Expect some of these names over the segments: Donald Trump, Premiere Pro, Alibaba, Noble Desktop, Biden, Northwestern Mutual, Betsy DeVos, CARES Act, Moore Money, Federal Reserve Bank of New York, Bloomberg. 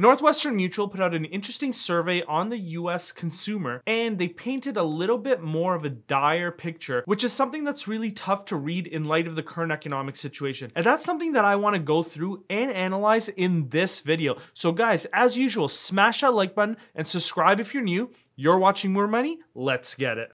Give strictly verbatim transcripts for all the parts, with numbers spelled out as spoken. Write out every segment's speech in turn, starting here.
Northwestern Mutual put out an interesting survey on the U S consumer, and they painted a little bit more of a dire picture, which is something that's really tough to read in light of the current economic situation. And that's something that I want to go through and analyze in this video. So guys, as usual, smash that like button and subscribe if you're new. You're watching More Money, let's get it.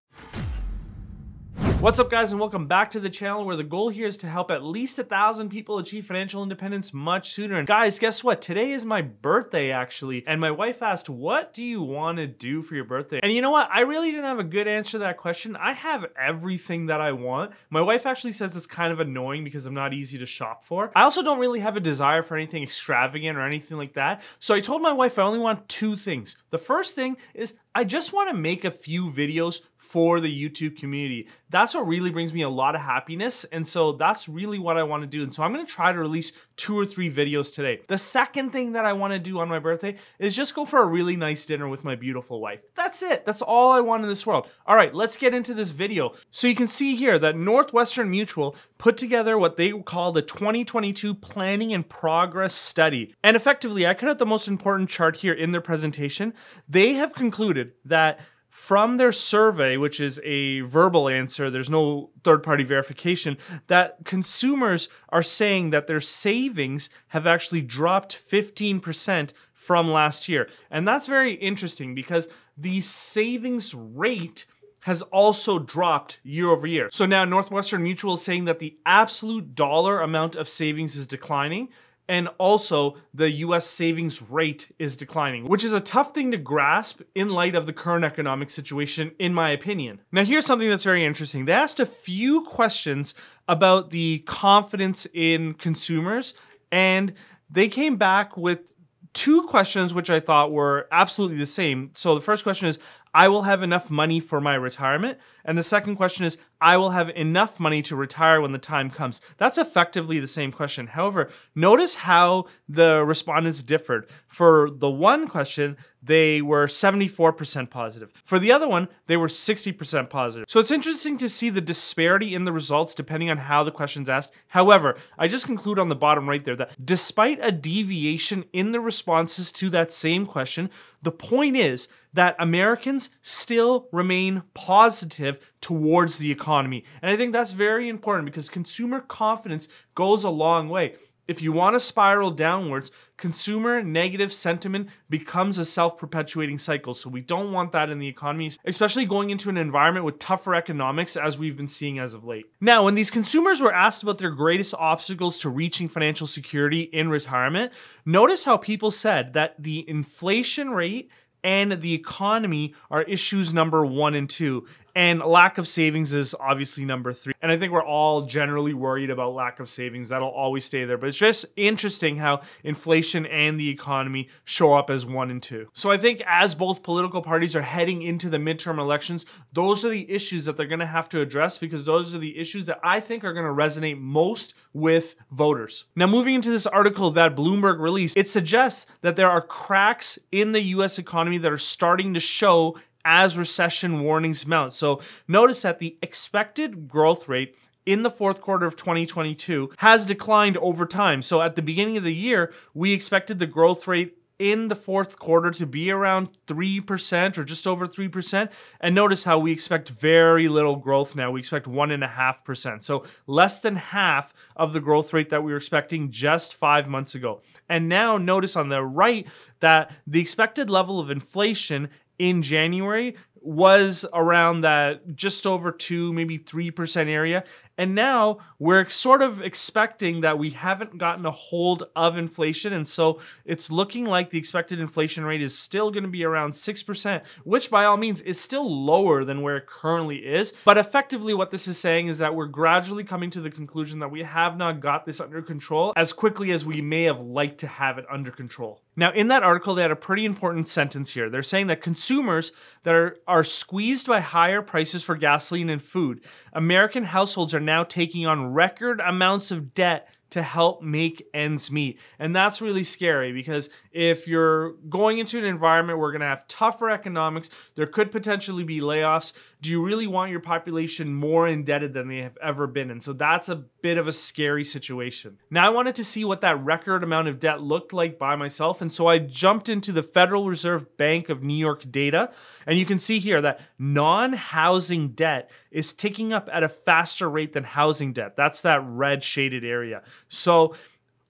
What's up guys, and welcome back to the channel, where the goal here is to help at least a thousand people achieve financial independence much sooner. And guys, guess what? Today is my birthday actually, and my wife asked, what do you want to do for your birthday? And you know what? I really didn't have a good answer to that question. I have everything that I want. My wife actually says it's kind of annoying because I'm not easy to shop for. I also don't really have a desire for anything extravagant or anything like that. So I told my wife I only want two things. The first thing is I just want to make a few videos for the YouTube community. That's what really brings me a lot of happiness, and so that's really what I want to do. And so I'm going to try to release two or three videos today. The second thing that I want to do on my birthday is just go for a really nice dinner with my beautiful wife. That's it. That's all I want in this world. All right, let's get into this video. So you can see here that Northwestern Mutual put together what they call the twenty twenty-two Planning and Progress Study. And effectively, I cut out the most important chart here in their presentation. They have concluded that from their survey, which is a verbal answer, there's no third-party verification, that consumers are saying that their savings have actually dropped fifteen percent from last year. And that's very interesting because the savings rate has also dropped year over year. So now Northwestern Mutual is saying that the absolute dollar amount of savings is declining, and also the U S savings rate is declining, which is a tough thing to grasp in light of the current economic situation, in my opinion. Now, here's something that's very interesting. They asked a few questions about the confidence in consumers, and they came back with two questions which I thought were absolutely the same. So the first question is, I will have enough money for my retirement. And the second question is, I will have enough money to retire when the time comes. That's effectively the same question. However, notice how the respondents differed. For the one question, they were seventy-four percent positive. For the other one, they were sixty percent positive. So it's interesting to see the disparity in the results depending on how the question's asked. However, I just conclude on the bottom right there that despite a deviation in the responses to that same question, the point is that Americans still remain positive towards the economy. And I think that's very important because consumer confidence goes a long way. If you want to spiral downwards, consumer negative sentiment becomes a self-perpetuating cycle. So we don't want that in the economy, especially going into an environment with tougher economics as we've been seeing as of late. Now, when these consumers were asked about their greatest obstacles to reaching financial security in retirement, notice how people said that the inflation rate and the economy are issues number one and two. And lack of savings is obviously number three. And I think we're all generally worried about lack of savings. That'll always stay there. But it's just interesting how inflation and the economy show up as one and two. So I think as both political parties are heading into the midterm elections, those are the issues that they're going to have to address, because those are the issues that I think are going to resonate most with voters. Now, moving into this article that Bloomberg released, it suggests that there are cracks in the U S economy that are starting to show as recession warnings mount. So notice that the expected growth rate in the fourth quarter of twenty twenty-two has declined over time. So at the beginning of the year, we expected the growth rate in the fourth quarter to be around three percent or just over three percent. And notice how we expect very little growth now. We expect one point five percent. So less than half of the growth rate that we were expecting just five months ago. And now notice on the right that the expected level of inflation in January was around that just over two, maybe three percent area. And now we're sort of expecting that we haven't gotten a hold of inflation. And so it's looking like the expected inflation rate is still going to be around six percent, which by all means is still lower than where it currently is. But effectively what this is saying is that we're gradually coming to the conclusion that we have not got this under control as quickly as we may have liked to have it under control. Now, in that article, they had a pretty important sentence here. They're saying that consumers that are, are squeezed by higher prices for gasoline and food. American households are now taking on record amounts of debt to help make ends meet. And that's really scary, because if you're going into an environment where we're gonna have tougher economics, there could potentially be layoffs. Do you really want your population more indebted than they have ever been? And so that's a bit of a scary situation. Now I wanted to see what that record amount of debt looked like by myself. And so I jumped into the Federal Reserve Bank of New York data. And you can see here that non-housing debt is ticking up at a faster rate than housing debt. That's that red shaded area. So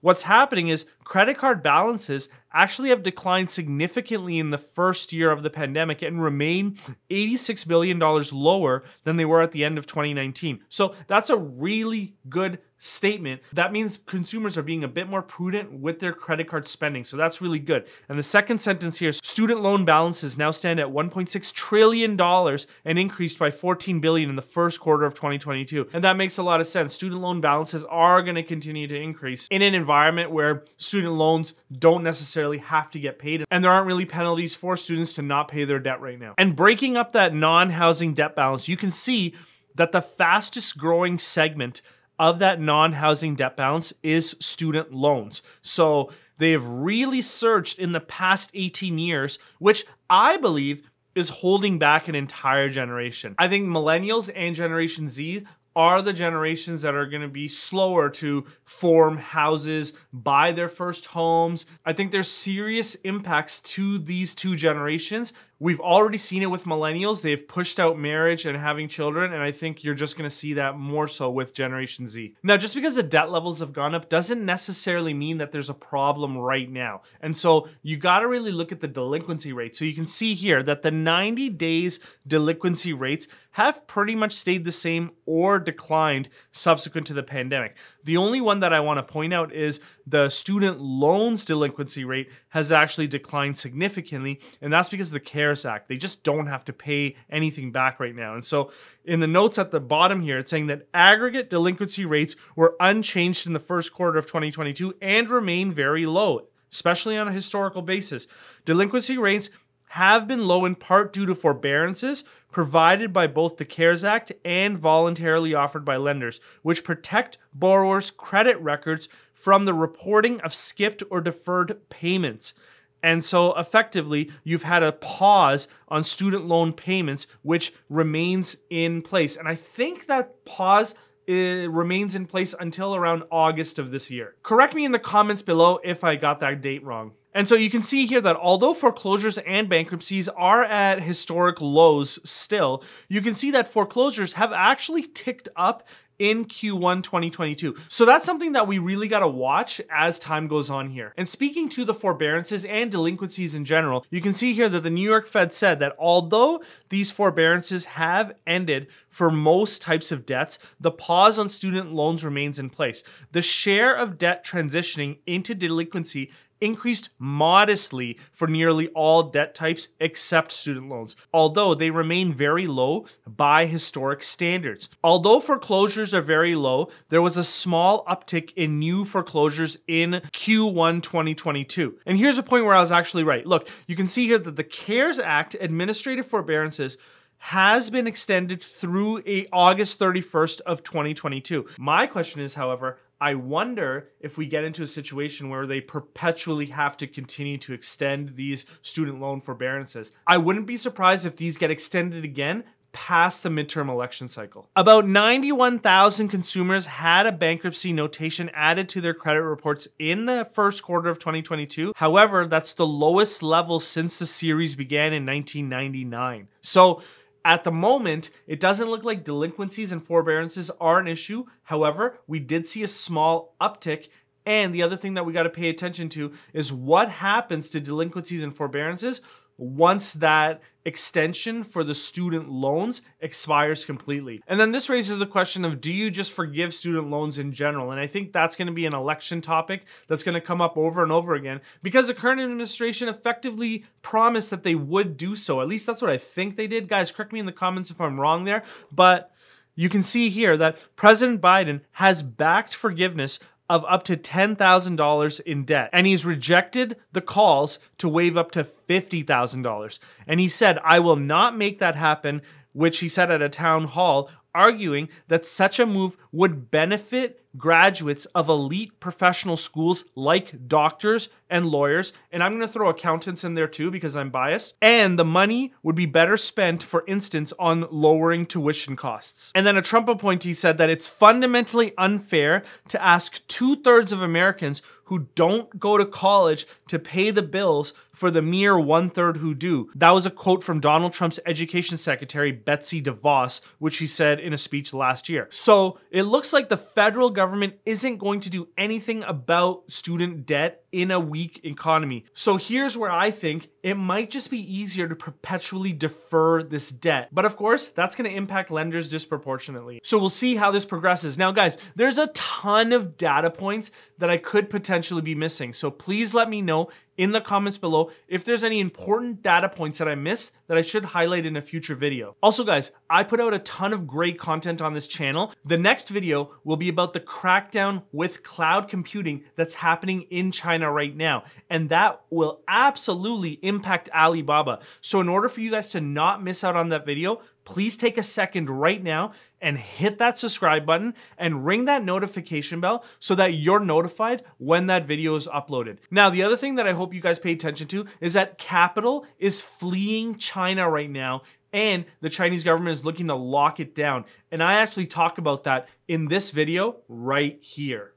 what's happening is credit card balances actually have declined significantly in the first year of the pandemic and remain eighty-six billion dollars lower than they were at the end of twenty nineteen. So that's a really good statement. That means consumers are being a bit more prudent with their credit card spending. So that's really good. And the second sentence here, student loan balances now stand at one point six trillion dollars and increased by fourteen billion dollars in the first quarter of twenty twenty-two. And that makes a lot of sense. Student loan balances are going to continue to increase in an environment where student loans don't necessarily have to get paid. And there aren't really penalties for students to not pay their debt right now. And breaking up that non-housing debt balance, you can see that the fastest growing segment of that non-housing debt balance is student loans. So they've really surged in the past eighteen years, which I believe is holding back an entire generation. I think millennials and Generation Z are the generations that are gonna be slower to form houses, buy their first homes. I think there's serious impacts to these two generations. We've already seen it with millennials. They've pushed out marriage and having children, and I think you're just gonna see that more so with Generation Z. Now, just because the debt levels have gone up doesn't necessarily mean that there's a problem right now. And so you gotta really look at the delinquency rate. So you can see here that the ninety days delinquency rates have pretty much stayed the same or declined subsequent to the pandemic. The only one that I wanna point out is the student loans delinquency rate has actually declined significantly, and that's because of the CARES Act. They just don't have to pay anything back right now. And so in the notes at the bottom here, it's saying that aggregate delinquency rates were unchanged in the first quarter of twenty twenty-two and remain very low, especially on a historical basis. Delinquency rates have been low in part due to forbearances provided by both the CARES Act and voluntarily offered by lenders, which protect borrowers' credit records from the reporting of skipped or deferred payments. And so effectively, you've had a pause on student loan payments, which remains in place. And I think that pause It remains in place until around August of this year. Correct me in the comments below if I got that date wrong. And so you can see here that although foreclosures and bankruptcies are at historic lows still, you can see that foreclosures have actually ticked up in Q one twenty twenty-two. So that's something that we really gotta watch as time goes on here. And speaking to the forbearances and delinquencies in general, you can see here that the New York Fed said that although these forbearances have ended for most types of debts, the pause on student loans remains in place. The share of debt transitioning into delinquency increased modestly for nearly all debt types except student loans, although they remain very low by historic standards. Although foreclosures are very low, there was a small uptick in new foreclosures in Q one twenty twenty-two. And here's a point where I was actually right. Look, you can see here that the CARES Act administrative forbearances has been extended through August thirty-first of twenty twenty-two. My question is, however, I wonder if we get into a situation where they perpetually have to continue to extend these student loan forbearances. I wouldn't be surprised if these get extended again past the midterm election cycle. About ninety-one thousand consumers had a bankruptcy notation added to their credit reports in the first quarter of twenty twenty-two. However, that's the lowest level since the series began in nineteen ninety-nine. So at the moment, it doesn't look like delinquencies and forbearances are an issue. However, we did see a small uptick. And the other thing that we gotta pay attention to is what happens to delinquencies and forbearances once that extension for the student loans expires completely. And then this raises the question of, do you just forgive student loans in general? And I think that's gonna be an election topic that's gonna come up over and over again, because the current administration effectively promised that they would do so. At least that's what I think they did. Guys, correct me in the comments if I'm wrong there, but you can see here that President Biden has backed forgiveness of up to ten thousand dollars in debt. And he's rejected the calls to waive up to fifty thousand dollars. And he said, "I will not make that happen," which he said at a town hall, arguing that such a move would benefit graduates of elite professional schools like doctors and lawyers, and I'm gonna throw accountants in there too because I'm biased, and the money would be better spent, for instance, on lowering tuition costs. And then a Trump appointee said that it's fundamentally unfair to ask two-thirds of Americans who don't go to college to pay the bills for the mere one-third who do. That was a quote from Donald Trump's education secretary, Betsy DeVos, which she said in a speech last year. So it looks like the federal government isn't going to do anything about student debt in a weak economy. So here's where I think it might just be easier to perpetually defer this debt. But of course, that's gonna impact lenders disproportionately. So we'll see how this progresses. Now guys, there's a ton of data points that I could potentially be missing. So please let me know in the comments below if there's any important data points that I missed that I should highlight in a future video. Also guys, I put out a ton of great content on this channel. The next video will be about the crackdown with cloud computing that's happening in China right now, and that will absolutely impact Alibaba. So in order for you guys to not miss out on that video, please take a second right now and hit that subscribe button and ring that notification bell so that you're notified when that video is uploaded. Now, the other thing that I hope you guys pay attention to is that capital is fleeing China right now, and the Chinese government is looking to lock it down. And I actually talk about that in this video right here.